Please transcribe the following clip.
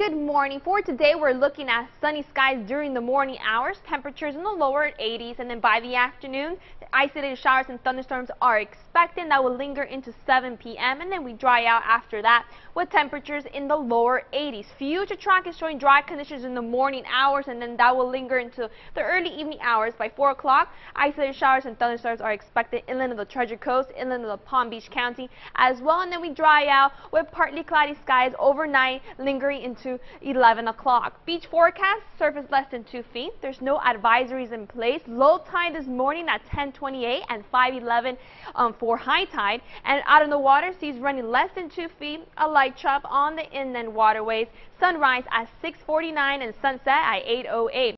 Good morning. For today, we're looking at sunny skies during the morning hours, temperatures in the lower 80s, and then by the afternoon, the isolated showers and thunderstorms are expected. That will linger into 7 p.m., and then we dry out after that with temperatures in the lower 80s. Future track is showing dry conditions in the morning hours, and then that will linger into the early evening hours. By 4 o'clock, isolated showers and thunderstorms are expected inland of the Treasure Coast, inland of the Palm Beach County as well, and then we dry out with partly cloudy skies overnight, lingering into 11 o'clock. Beach forecast, surface less than 2 feet. There's no advisories in place. Low tide this morning at 10:28 and 5:11 for high tide. And out in the water, seas running less than 2 feet. A light chop on the inland waterways. Sunrise at 6:49 and sunset at 8:08.